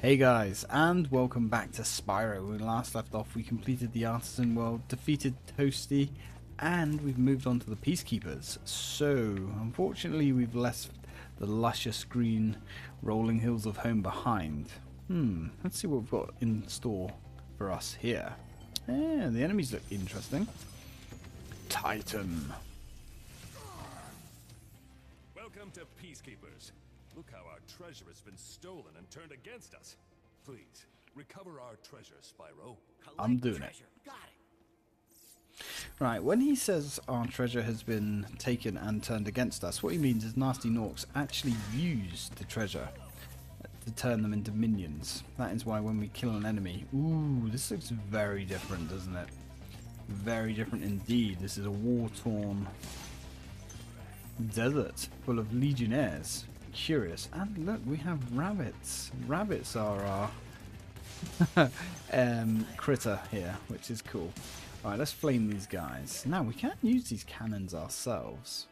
Hey guys, and welcome back to Spyro. When we last left off, we completed the Artisan World, defeated Toasty, and we've moved on to the Peacekeepers. So, unfortunately, we've left the luscious green rolling hills of home behind. Let's see what we've got in store for us here. Yeah, the enemies look interesting. Titan. Welcome to Peacekeepers. Look how our treasure has been stolen and turned against us. Please, recover our treasure, Spyro. I'm doing it. Got it. Right, when he says our treasure has been taken and turned against us, what he means is Nasty Gnorcs actually used the treasure to turn them into minions. That is why when we kill an enemy... Ooh, this looks very different, doesn't it? Very different indeed. This is a war-torn desert full of legionnaires. Curious, and look, we have rabbits. Rabbits are our critter here, which is cool. All right, let's flame these guys. Now we can't use these cannons ourselves,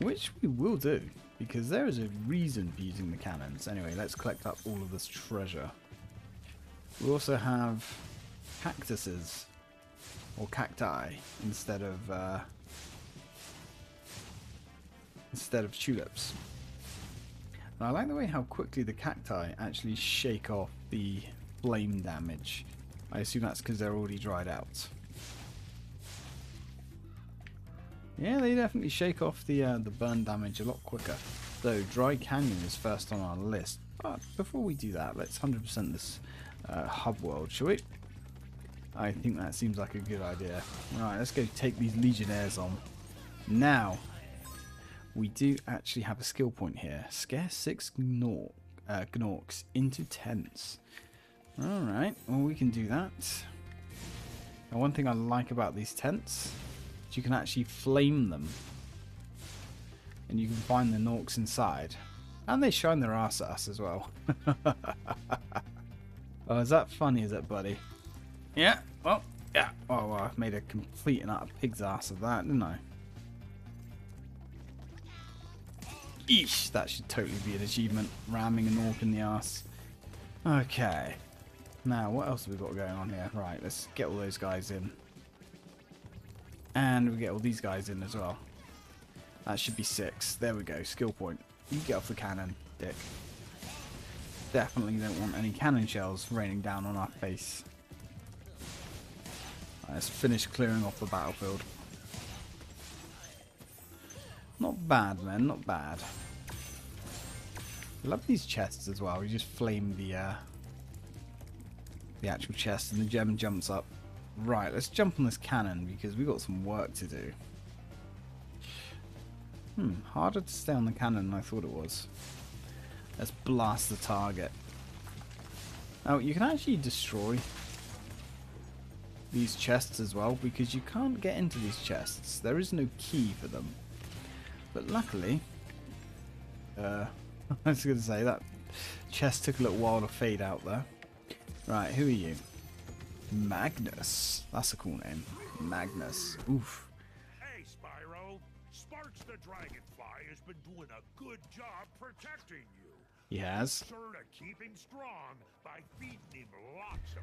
which we will do because there is a reason for using the cannons. Anyway, let's collect up all of this treasure. We also have cactuses or cacti instead of tulips. And I like the way how quickly the cacti actually shake off the flame damage. I assume that's because they're already dried out. Yeah, they definitely shake off the burn damage a lot quicker. So Dry Canyon is first on our list. But before we do that, let's 100% this hub world, shall we? I think that seems like a good idea. Alright, let's go take these legionnaires on. Now... we do actually have a skill point here. Scare 6 Gnorcs into tents. Alright, well we can do that. Now one thing I like about these tents is you can actually flame them. And you can find the Gnorcs inside. And they shine their arse at us as well. Oh, is that funny, is it, buddy? Yeah, well, yeah. Oh, well, I made a complete and utter pig's arse of that, didn't I? Eesh, that should totally be an achievement, ramming a Gnorc in the arse. Okay, now what else have we got going on here? Right, let's get all those guys in. And we get all these guys in as well. That should be 6, there we go, skill point. You get off the cannon, dick. Definitely don't want any cannon shells raining down on our face. Right, let's finish clearing off the battlefield. Not bad, man, not bad. I love these chests as well. We just flame the actual chest and the gem jumps up. Right, let's jump on this cannon because we've got some work to do. Harder to stay on the cannon than I thought it was. Let's blast the target. Now, you can actually destroy these chests as well because you can't get into these chests. There is no key for them. But luckily, I was going to say that chest took a little while to fade out there. Right, who are you? Magnus. That's a cool name. Magnus. Oof. Hey, Spyro. Sparks the Dragonfly has been doing a good job protecting you. He has. Be sure to keep him strong by feeding him lots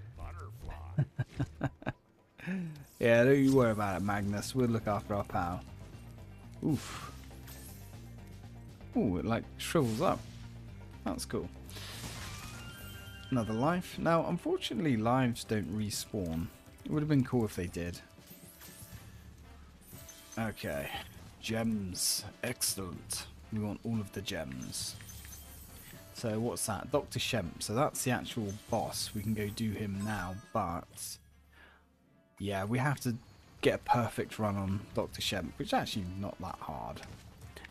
of butterflies. Yeah, don't you worry about it, Magnus. We'll look after our pal. Oof. Ooh, it like shrivels up. That's cool. Another life. Now, unfortunately, lives don't respawn. It would have been cool if they did. Okay. Gems. Excellent. We want all of the gems. So, what's that? Dr. Shemp. So, that's the actual boss. We can go do him now, but... yeah, we have to get a perfect run on Dr. Shemp, which is actually not that hard.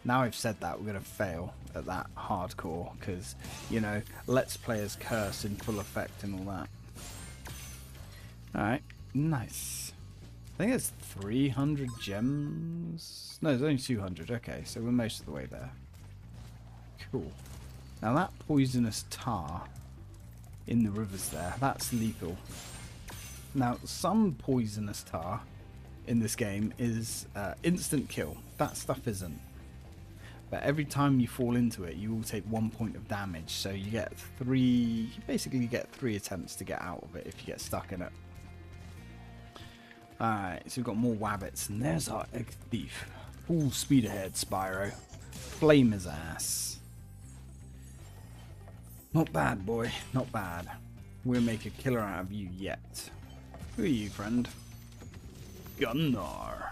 Now I've said that, we're going to fail at that hardcore because, you know, Let's Players curse in full effect and all that. Alright, nice. I think it's 300 gems. No, there's only 200. Okay, so we're most of the way there. Cool. Now that poisonous tar in the rivers there, that's lethal. Now, some poisonous tar in this game is instant kill. That stuff isn't. But every time you fall into it, you will take 1 point of damage. So you get three, you basically get 3 attempts to get out of it if you get stuck in it. Alright, so we've got more wabbits, and there's our egg thief. Full speed ahead, Spyro. Flame his ass. Not bad, boy. Not bad. We'll make a killer out of you yet. Who are you, friend? Gundar.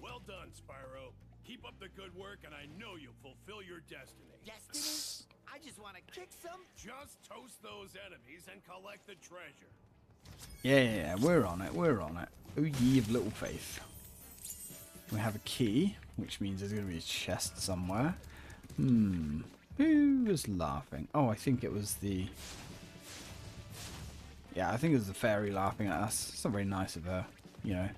Well done, Spyro. Keep up the good work, and I know you'll fulfill your destiny. Destiny? I just want to kick some. Just toast those enemies and collect the treasure. Yeah, we're on it, we're on it. Oh, ye of little faith. We have a key, which means there's going to be a chest somewhere. Who was laughing? Oh, I think it was the... Yeah, I think it was the fairy laughing at us. It's not very nice of her, you know.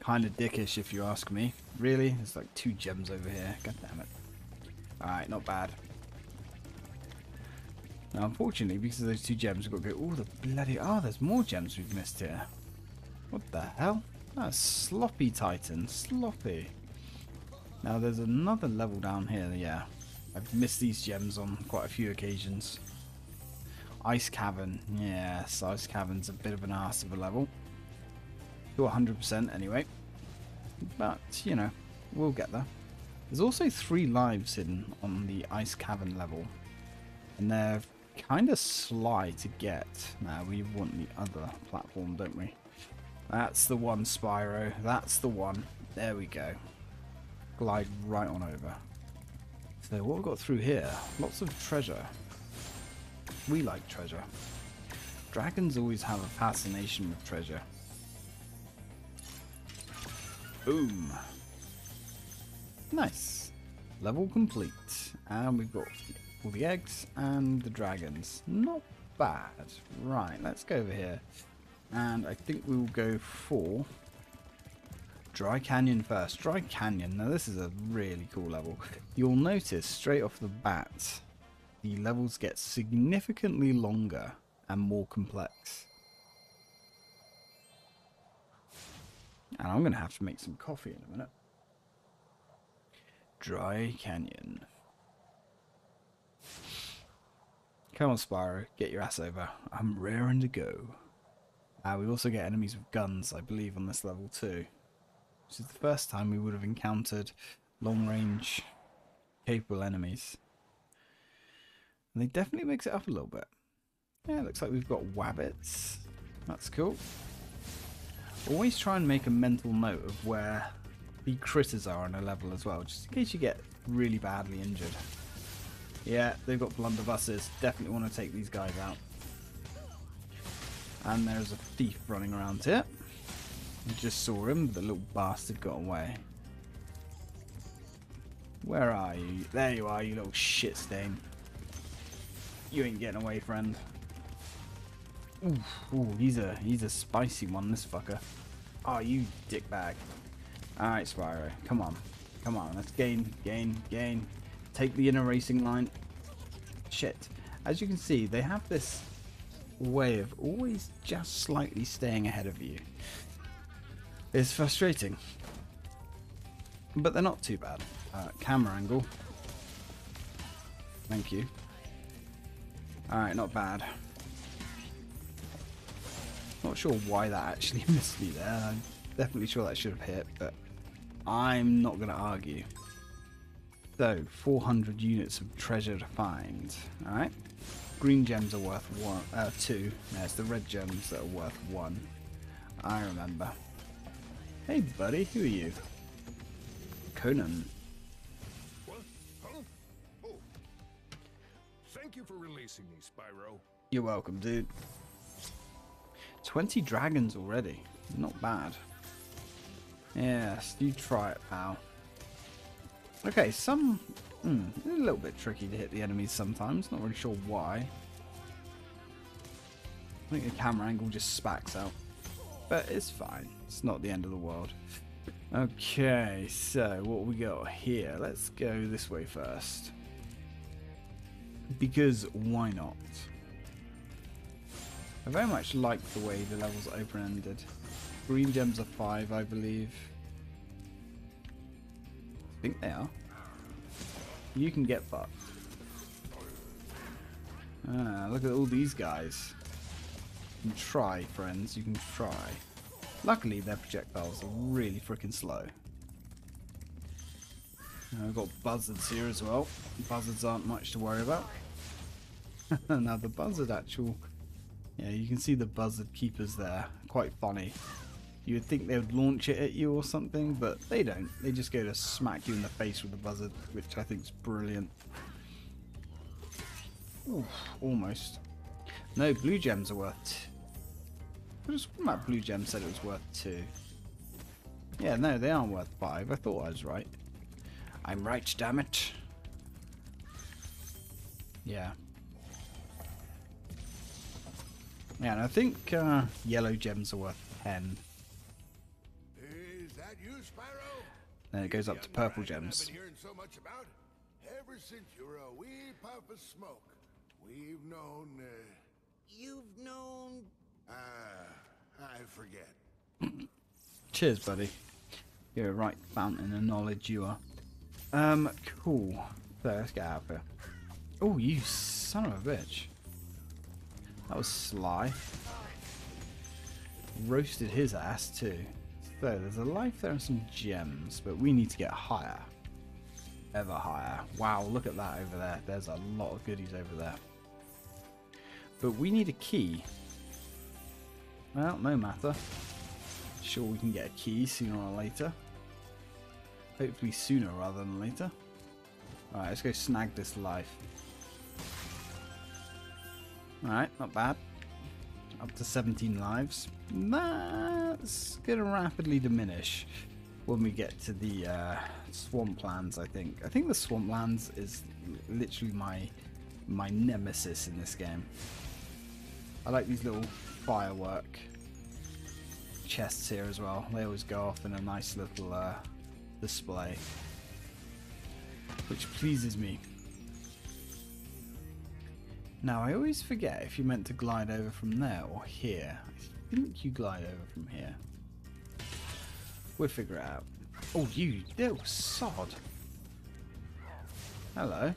Kind of dickish, if you ask me. Really? There's like 2 gems over here. God damn it. Alright, not bad. Now, unfortunately, because of those 2 gems, we've got to go... Oh, the bloody... Oh, there's more gems we've missed here. What the hell? That's sloppy, Titan. Sloppy. Now, there's another level down here. Yeah. I've missed these gems on quite a few occasions. Ice Cavern. Yes, Ice Cavern's a bit of an arse of a level. To 100% anyway. But, you know, we'll get there. There's also 3 lives hidden on the Ice Cavern level. And they're... kind of sly to get. Now we want the other platform, don't we? That's the one, Spyro. That's the one. There we go. Glide right on over. So what we've got through here? Lots of treasure. We like treasure. Dragons always have a fascination with treasure. Boom. Nice. Level complete. And we've got... all the eggs and the dragons. Not bad. Right, let's go over here. And I think we will go for Dry Canyon first. Dry Canyon. Now this is a really cool level. You'll notice straight off the bat, the levels get significantly longer and more complex. And I'm going to have to make some coffee in a minute. Dry Canyon. Come on, Spyro, get your ass over. I'm raring to go. We also get enemies with guns, I believe, on this level too. This is the first time we would have encountered long-range capable enemies. And they definitely mix it up a little bit. Yeah, it looks like we've got wabbits. That's cool. Always try and make a mental note of where the critters are on a level as well, just in case you get really badly injured. Yeah, they've got blunderbusses. Definitely want to take these guys out. And there's a thief running around here. You just saw him, but the little bastard got away. Where are you? There you are, you little shit stain. You ain't getting away, friend. Ooh, ooh, he's a spicy one, this fucker. Oh, you dickbag. Alright, Spyro, come on. Come on, let's gain. Take the inner racing line. Shit. As you can see, they have this way of always just slightly staying ahead of you. It's frustrating. But they're not too bad. Camera angle. Thank you. Alright, not bad. Not sure why that actually missed me there. I'm definitely sure that should have hit, but I'm not going to argue. So, 400 units of treasure to find. Alright. Green gems are worth 2. No, it's the red gems that are worth 1. I remember. Hey, buddy. Who are you? Conan. Thank you for releasing me, Spyro. You're welcome, dude. 20 dragons already. Not bad. Yes, you try it, pal. Okay, a little bit tricky to hit the enemies sometimes, not really sure why. I think the camera angle just spacks out, but it's fine, it's not the end of the world. Okay, so what we got here, let's go this way first, because why not? I very much like the way the levels open-ended. Green gems are 5, I believe. think they are, you can get fucked. Ah, look at all these guys. You can try, friends, you can try. Luckily, their projectiles are really freaking slow. I've got buzzards here as well. Buzzards aren't much to worry about. Now the buzzard actual... Yeah, you can see the buzzard keepers there. Quite funny. You would think they would launch it at you or something, but they don't. They just go to smack you in the face with the buzzard, which I think is brilliant. Ooh, almost. No, blue gems are worth two. I just one that blue gem said it was worth 2. Yeah, no, they aren't worth 5. I thought I was right. I'm right, damn it. Yeah. Yeah, and I think yellow gems are worth 10. Is that you, Spyro? Then it goes up to purple gems. I've been hearing so much about ever since you were a wee puff of smoke. We've known. You've known. I forget. Cheers, buddy. You're a right fountain of knowledge, you are. Cool. So let's get out of here. Oh, you son of a bitch. That was sly. Roasted his ass too. So there's a life there and some gems, but we need to get higher. Ever higher. Wow, look at that over there. There's a lot of goodies over there. But we need a key. Well, no matter. Sure, we can get a key sooner or later. Hopefully sooner rather than later. Alright, let's go snag this life. Alright, not bad. Up to 17 lives. That's going to rapidly diminish when we get to the swamplands, I think. I think the swamplands is literally my nemesis in this game. I like these little firework chests here as well. They always go off in a nice little... display, which pleases me. Now I always forget if you meant to glide over from there or here. I think you glide over from here. We'll figure it out. Oh, you little sod. Hello.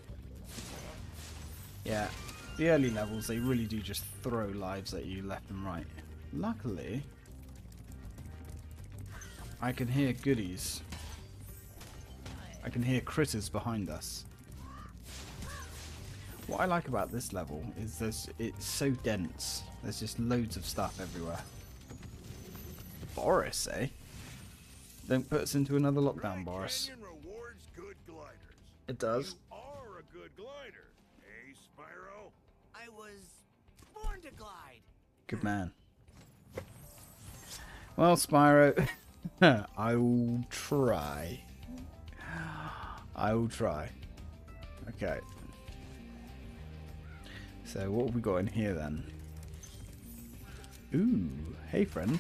Yeah, the early levels, they really do just throw lives at you left and right. Luckily, I can hear goodies. I can hear critters behind us. What I like about this level is it's so dense. There's just loads of stuff everywhere. Boris, eh? Don't put us into another lockdown, Boris. It does. You are a good glider, eh, Spyro? I was born to glide. Good man. Well, Spyro, I will try. I will try. Okay. So what have we got in here then? Ooh, hey friend.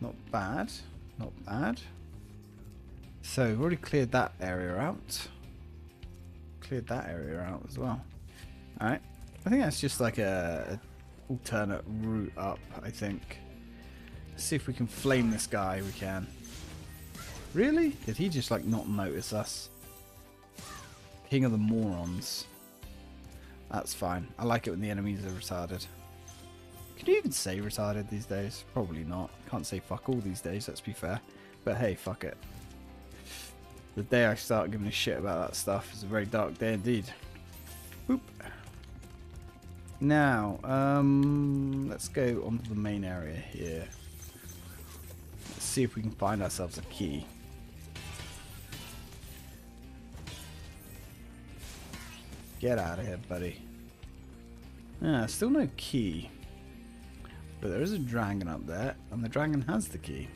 Not bad, not bad. So we've already cleared that area out. Cleared that area out as well. Alright, I think that's just like a alternate route up, I think. Let's see if we can flame this guy, we can. Really? Did he just like not notice us? King of the morons. That's fine. I like it when the enemies are retarded. Can you even say retarded these days? Probably not. Can't say fuck all these days, let's be fair. But hey, fuck it. The day I start giving a shit about that stuff is a very dark day indeed. Boop. Now, let's go onto the main area here. Let's see if we can find ourselves a key. Get out of here, buddy. Yeah, still no key. But there is a dragon up there, and the dragon has the key.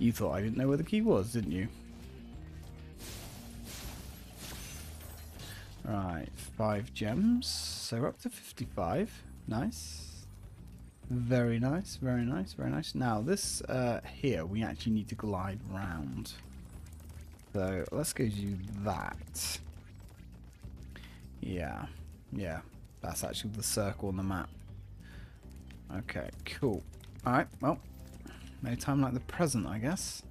You thought I didn't know where the key was, didn't you? Right, 5 gems. So we're up to 55. Nice. Very nice, very nice, very nice. Now this here, we actually need to glide round. So let's go do that. Yeah, yeah, that's actually the circle on the map. Okay, cool. Alright, well, No time like the present, I guess.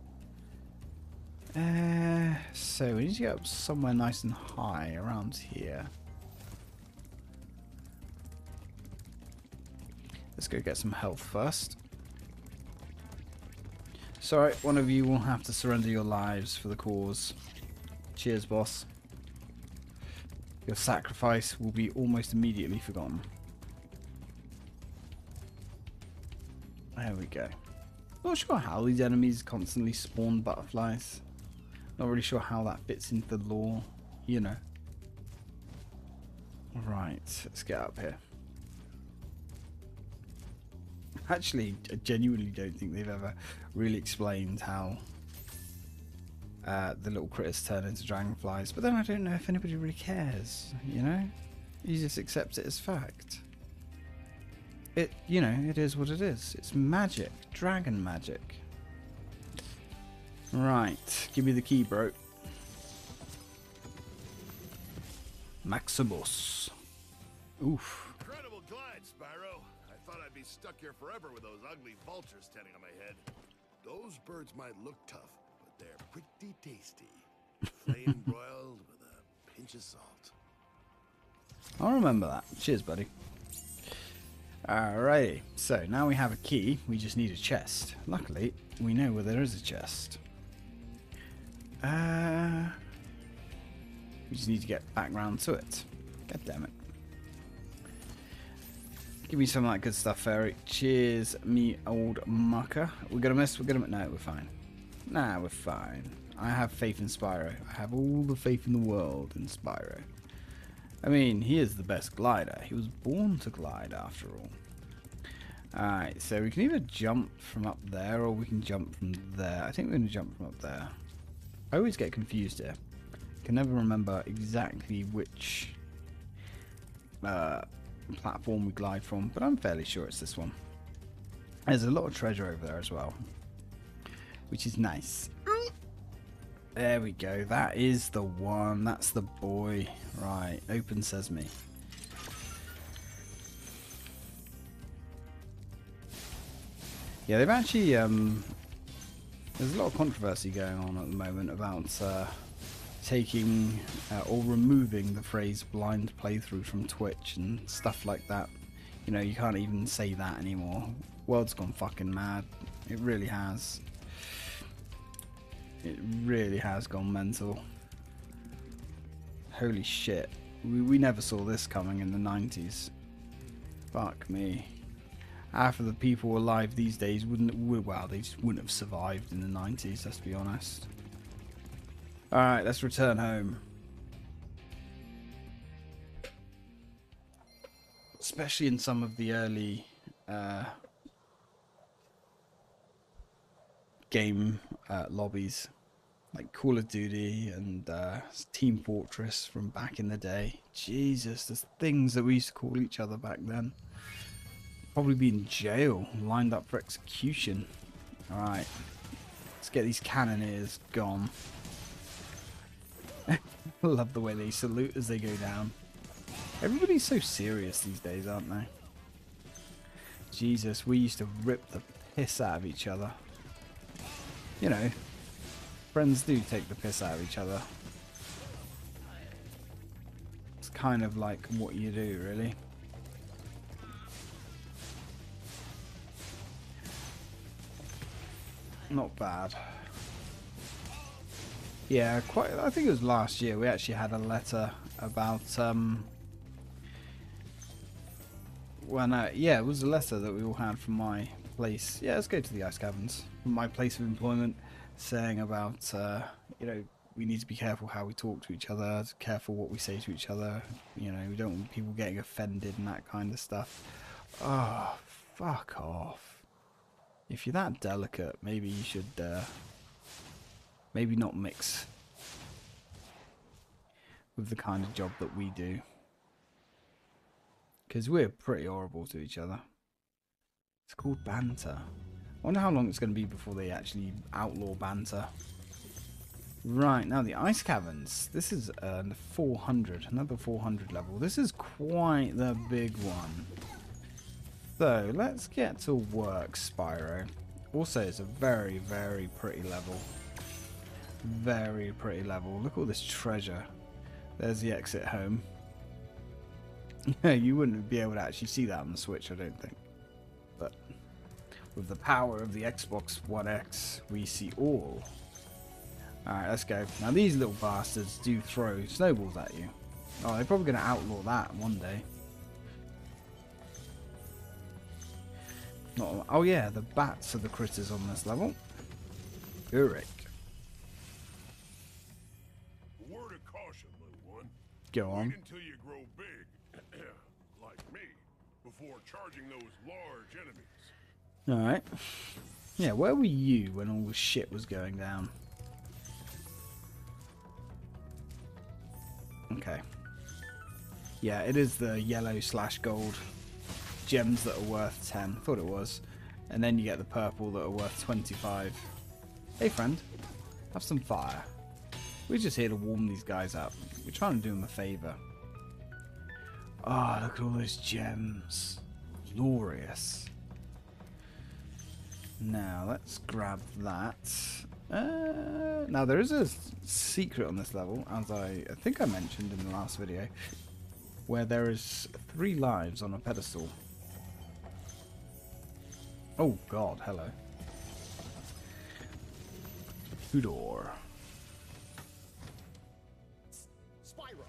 So we need to get up somewhere nice and high around here. Let's go get some health first. Sorry, one of you will have to surrender your lives for the cause. Cheers, boss. Your sacrifice will be almost immediately forgotten. There we go. Not sure how these enemies constantly spawn butterflies. Not really sure how that fits into the lore, you know. Right, let's get up here. Actually, I genuinely don't think they've ever really explained how the little critters turn into dragonflies. But then I don't know if anybody really cares, you know? You just accept it as fact. It, you know, it is what it is. It's magic. Dragon magic. Right. Give me the key, bro. Maximus. Oof. Incredible glide, Spyro. I thought I'd be stuck here forever with those ugly vultures standing on my head. Those birds might look tough, but they're pretty tasty. Flame broiled with a pinch of salt. I'll remember that. Cheers, buddy. Alrighty, so now we have a key, we just need a chest. Luckily, we know where there is a chest. We just need to get back round to it. God damn it. Give me some of that good stuff, fairy. Cheers, me old mucker. We're gonna miss, we're gonna... No, we're fine. Nah, we're fine. I have faith in Spyro. I have all the faith in the world in Spyro. I mean, he is the best glider. He was born to glide, after all. Alright, so we can either jump from up there, or we can jump from there. I think we're going to jump from up there. I always get confused here. I can never remember exactly which platform we glide from, but I'm fairly sure it's this one. There's a lot of treasure over there as well, which is nice. There we go, that is the one, that's the boy. Right, open sesame. Yeah, they've actually, there's a lot of controversy going on at the moment about taking or removing the phrase blind playthrough from Twitch and stuff like that. You know, you can't even say that anymore. World's gone fucking mad, it really has. It really has gone mental. Holy shit. We never saw this coming in the 90s. Fuck me. Half of the people alive these days they just wouldn't have survived in the 90s, let's be honest. Alright, let's return home. Especially in some of the early game lobbies like Call of Duty and Team Fortress from back in the day. Jesus, there's things that we used to call each other back then. Probably be in jail, lined up for execution. Alright, let's get these cannoneers gone. Love the way they salute as they go down. Everybody's so serious these days, aren't they? Jesus, we used to rip the piss out of each other. You know, friends do take the piss out of each other. It's kind of like what you do, really. Not bad. Yeah, quite. I think it was last year we actually had a letter about. Well, no, yeah, it was a letter that we all had from my place. Yeah, let's go to the Ice Caverns. My place of employment, saying about you know, we need to be careful how we talk to each other, careful what we say to each other, you know, we don't want people getting offended and that kind of stuff. Oh, fuck off. If you're that delicate, maybe you should maybe not mix with the kind of job that we do, because we're pretty horrible to each other. It's called banter. I wonder how long it's going to be before they actually outlaw banter. Right, now the Ice Caverns. This is 400, another 400 level. This is quite the big one. So, let's get to work, Spyro. Also, it's a very, very pretty level. Very pretty level. Look at all this treasure. There's the exit home. You wouldn't be able to actually see that on the Switch, I don't think. But with the power of the Xbox One X, we see all. Alright, let's go. Now, these little bastards do throw snowballs at you. Oh, they're probably going to outlaw that one day. Not, oh yeah, the bats are the critters on this level. Uric. A word of caution, little one. Go on. Wait until you grow big, like me, before charging those large enemies. Alright. Yeah, where were you when all the shit was going down? Okay. Yeah, it is the yellow slash gold gems that are worth 10. Thought it was. And then you get the purple that are worth 25. Hey, friend. Have some fire. We're just here to warm these guys up. We're trying to do them a favour. Ah, oh, look at all those gems. Glorious. Now, let's grab that. Now, there is a secret on this level, as I think I mentioned in the last video, where there is 3 lives on a pedestal. Oh god, hello. Pudor. Spyro,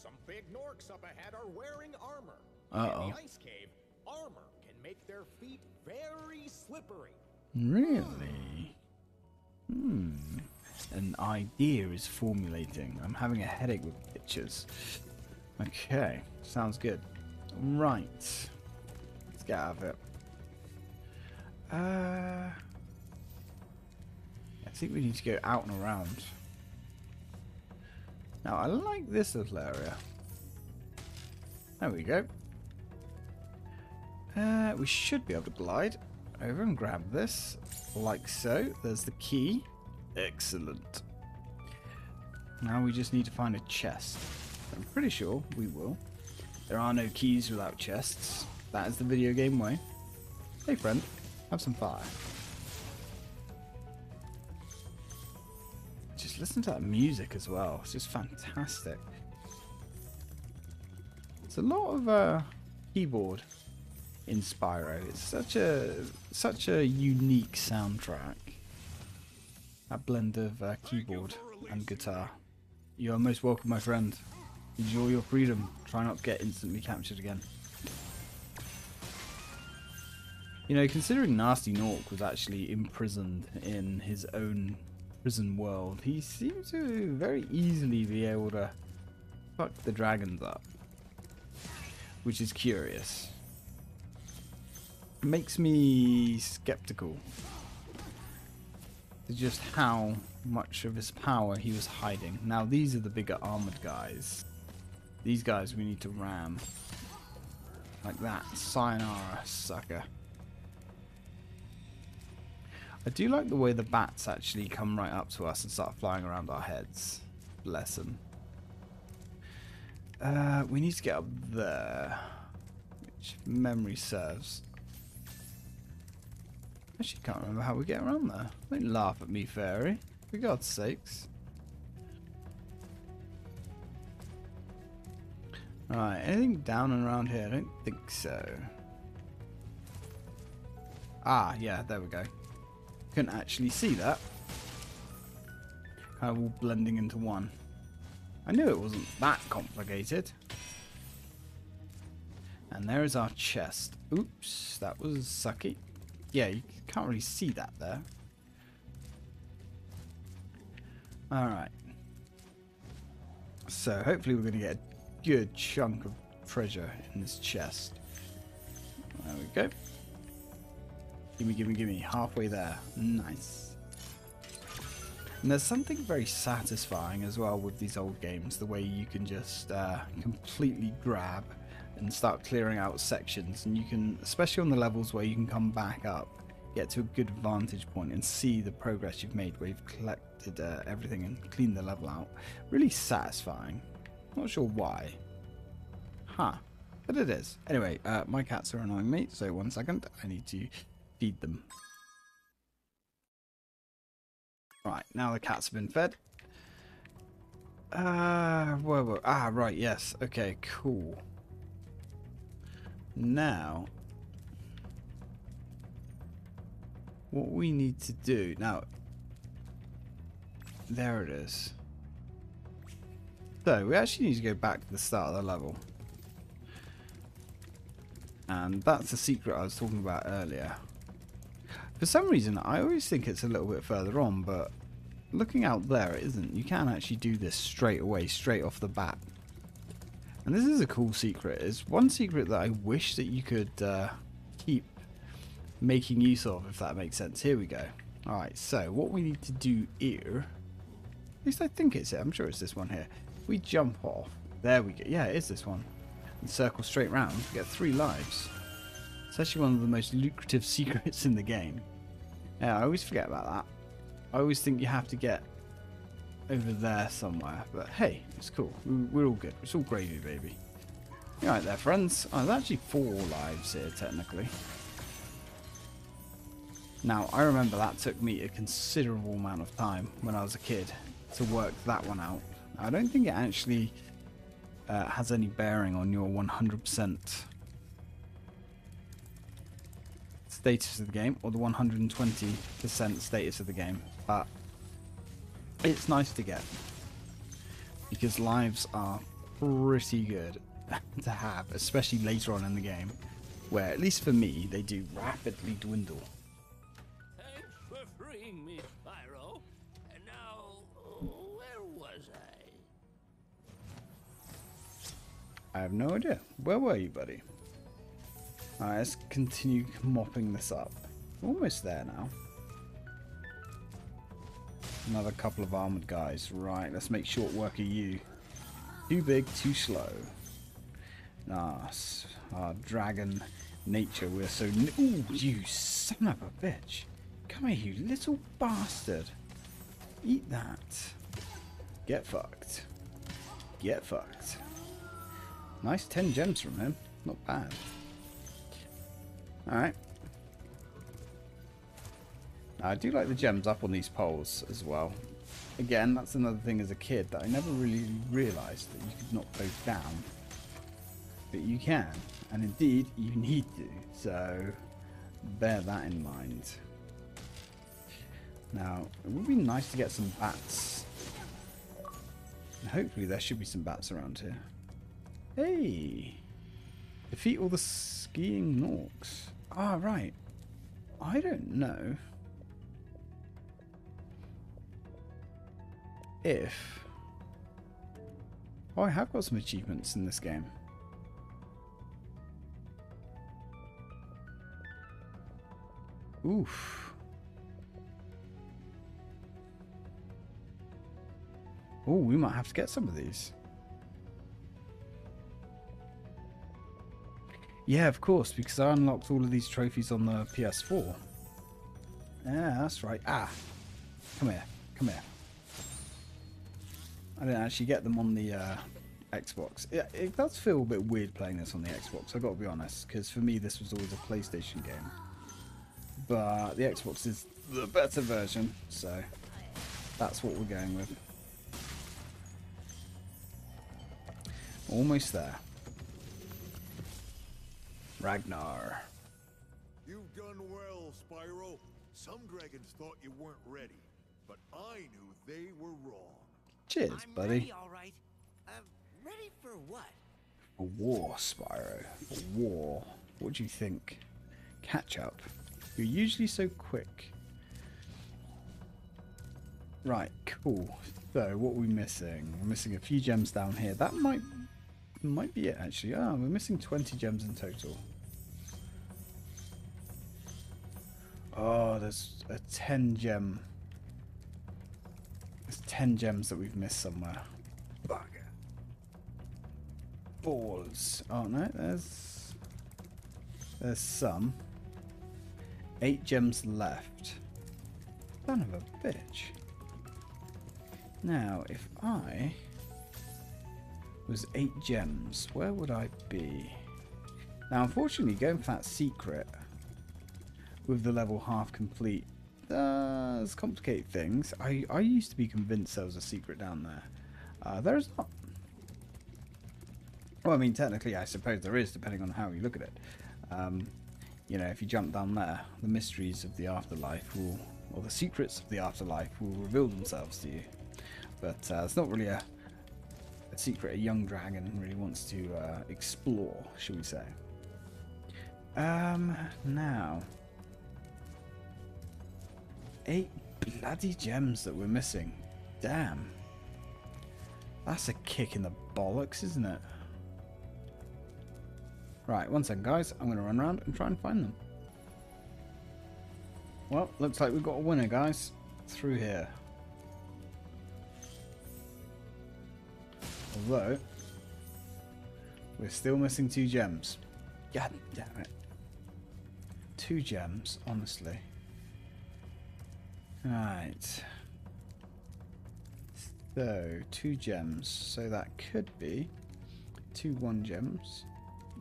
some big Gnorcs up ahead are wearing armor. Uh-oh. In the ice cave, armor can make their feet very slippery. Really? Hmm. An idea is formulating. I'm having a headache with pictures. Okay, sounds good. Right. Let's get out of it. I think we need to go out and around. Now, I like this little area. There we go. We should be able to glide over and grab this. Like so. There's the key. Excellent. Now we just need to find a chest. I'm pretty sure we will. There are no keys without chests. That is the video game way. Hey friend, have some fire. Just listen to that music as well. It's just fantastic. It's a lot of keyboard in Spyro. It's such a unique soundtrack. That blend of keyboard and guitar. You are most welcome, my friend. Enjoy your freedom. Try not to get instantly captured again. You know, considering Nasty Gnorc was actually imprisoned in his own prison world, he seems to very easily be able to fuck the dragons up, which is curious. It makes me skeptical to just how much of his power he was hiding. Now, these are the bigger armored guys. These guys we need to ram. Like that. Sayonara, sucker. I do like the way the bats actually come right up to us and start flying around our heads. Bless them. We need to get up there. Which memory serves. Actually, can't remember how we get around there. Don't laugh at me, fairy. For God's sakes. Alright, anything down and around here? I don't think so. Ah, yeah, there we go. Couldn't actually see that. Kind of all blending into one. I knew it wasn't that complicated. And there is our chest. Oops, that was sucky. Yeah, you can't really see that there. Alright. So, hopefully we're going to get a good chunk of treasure in this chest. There we go. Gimme, gimme, gimme. Halfway there. Nice. And there's something very satisfying as well with these old games. The way you can just completely grab and start clearing out sections, and you can, especially on the levels where you can come back up, get to a good vantage point and see the progress you've made where you've collected everything and cleaned the level out. Really satisfying. Not sure why. Huh. But it is. Anyway, my cats are annoying me, so one second. I need to feed them. Right, now the cats have been fed. Whoa. Ah, right, yes. Okay, cool. Now, what we need to do... Now, there it is. So, we actually need to go back to the start of the level. And that's the secret I was talking about earlier. For some reason, I always think it's a little bit further on, but looking out there, it isn't. You can actually do this straight away, straight off the bat. And this is a cool secret. It's one secret that I wish that you could keep making use of, if that makes sense. Here we go. Alright, so what we need to do here... At least I think it's it. I'm sure it's this one here. We jump off. There we go. Yeah, it is this one. And circle straight round. We get 3 lives. It's actually one of the most lucrative secrets in the game. Yeah, I always forget about that. I always think you have to get over there somewhere. But hey, it's cool. We're all good. It's all gravy, baby. All right there, friends. Oh, there's actually 4 lives here, technically. Now, I remember that took me a considerable amount of time when I was a kid to work that one out. I don't think it actually has any bearing on your 100% status of the game, or the 120% status of the game, but it's nice to get, because lives are pretty good to have, especially later on in the game, where, at least for me, they do rapidly dwindle. Thanks for freeing me, Spyro. And now, where was I? I have no idea. Where were you, buddy? Alright, let's continue mopping this up. We're almost there now. Another couple of armored guys. Right, let's make short work of you. Too big, too slow. Nice. Our dragon nature, we're so... Ooh, you son of a bitch. Come here, you little bastard. Eat that. Get fucked. Get fucked. Nice 10 gems from him. Not bad. Alright. I do like the gems up on these poles as well. Again, that's another thing as a kid that I never really realised, that you could knock those down. But you can, and indeed you need to, so bear that in mind. Now, it would be nice to get some bats. And hopefully there should be some bats around here. Hey! Defeat all the skiing Gnorcs. Ah, right. I don't know if... Oh, I have got some achievements in this game. Oof. Oh, we might have to get some of these. Yeah, of course, because I unlocked all of these trophies on the PS4. Yeah, that's right. Ah, come here, come here. I didn't actually get them on the Xbox. It does feel a bit weird playing this on the Xbox, I've got to be honest, because for me this was always a PlayStation game. But the Xbox is the better version, so that's what we're going with. Almost there. Ragnar. You've done well, Spyro. Some dragons thought you weren't ready, but I knew they were wrong. Cheers, buddy. I'm ready, all right. Ready for what? A war, Spyro. A war. What do you think? Catch up. You're usually so quick. Right, cool. So, what are we missing? We're missing a few gems down here. That might be it, actually. Ah, we're missing 20 gems in total. Oh, there's a 10 gem. There's 10 gems that we've missed somewhere. Bugger. Balls. Oh, no, there's some. 8 gems left. Son of a bitch. Now, if I was 8 gems, where would I be? Now, unfortunately, going for that secret with the level half complete does complicate things. I used to be convinced there was a secret down there. There is not. Well, I mean, technically, I suppose there is, depending on how you look at it. You know, if you jump down there, the mysteries of the afterlife will, or the secrets of the afterlife will reveal themselves to you. But it's not really a secret a young dragon really wants to explore, shall we say. Now. 8 bloody gems that we're missing. Damn. That's a kick in the bollocks, isn't it? Right, one second, guys. I'm going to run around and try and find them. Well, looks like we've got a winner, guys. Through here. Although, we're still missing 2 gems. God damn it. 2 gems, honestly. Right. So, 2 gems. So that could be 2 1 gems.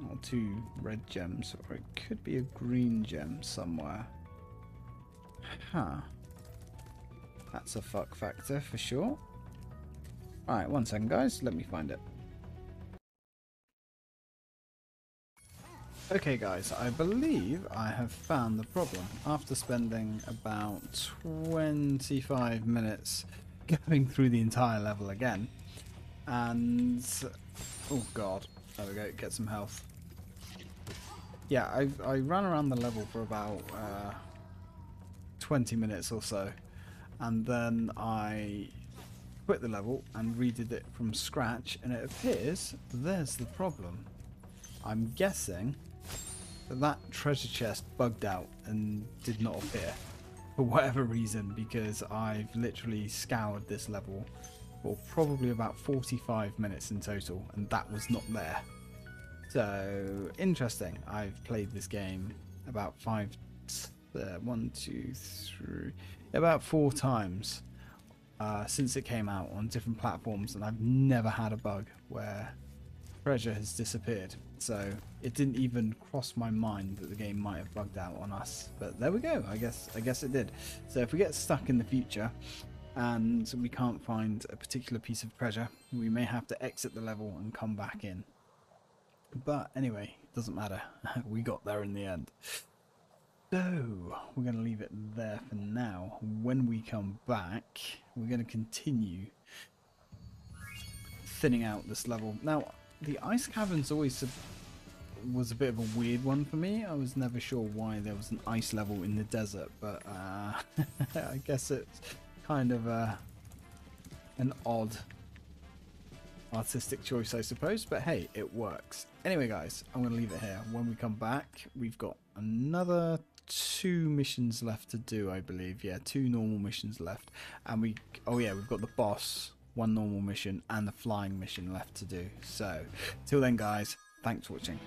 Or 2 red gems, or it could be a green gem somewhere. Huh. That's a fuck factor for sure. Alright, one second, guys. Let me find it. Okay, guys. I believe I have found the problem. After spending about 25 minutes going through the entire level again. And... oh, God. There we go. Get some health. Yeah, I ran around the level for about 20 minutes or so, and then I quit the level and redid it from scratch, and it appears there's the problem. I'm guessing that that treasure chest bugged out and did not appear for whatever reason, because I've literally scoured this level for probably about 45 minutes in total, and that was not there. So, interesting. I've played this game about 4 times since it came out on different platforms, and I've never had a bug where treasure has disappeared. So it didn't even cross my mind that the game might have bugged out on us. But there we go. I guess it did. So if we get stuck in the future and we can't find a particular piece of treasure, we may have to exit the level and come back in. But anyway, it doesn't matter. We got there in the end. So, we're going to leave it there for now. When we come back, we're going to continue thinning out this level. Now, the Ice Cavern's always was a bit of a weird one for me. I was never sure why there was an ice level in the desert, but I guess it's kind of an odd artistic choice, I suppose. But hey, it works. Anyway, guys, I'm going to leave it here. When we come back, we've got another 2 missions left to do, I believe. Yeah, 2 normal missions left, and we've got the boss, 1 normal mission, and the flying mission left to do. So till then, guys, thanks for watching.